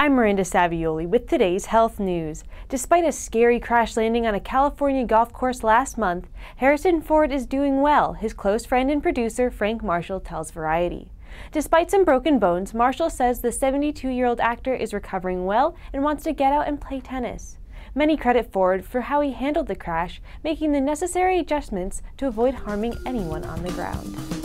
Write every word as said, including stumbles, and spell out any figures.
I'm Miranda Savioli with today's health news. Despite a scary crash landing on a California golf course last month, Harrison Ford is doing well, his close friend and producer Frank Marshall tells Variety. Despite some broken bones, Marshall says the seventy-two-year-old actor is recovering well and wants to get out and play tennis. Many credit Ford for how he handled the crash, making the necessary adjustments to avoid harming anyone on the ground.